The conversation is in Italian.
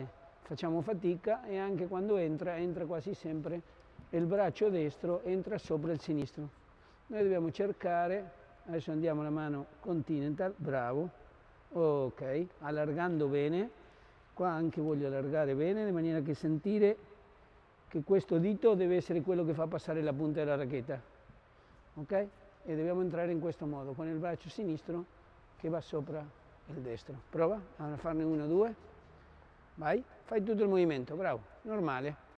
base facciamo fatica e anche quando entra, entra quasi sempre e il braccio destro entra sopra il sinistro. Noi dobbiamo cercare, adesso andiamo alla mano continental, bravo, ok, allargando bene, qua anche voglio allargare bene, in maniera che sentire che questo dito deve essere quello che fa passare la punta della racchetta, ok? E dobbiamo entrare in questo modo, con il braccio sinistro che va sopra il destro. Prova a farne uno, due, vai, fai tutto il movimento, bravo, normale,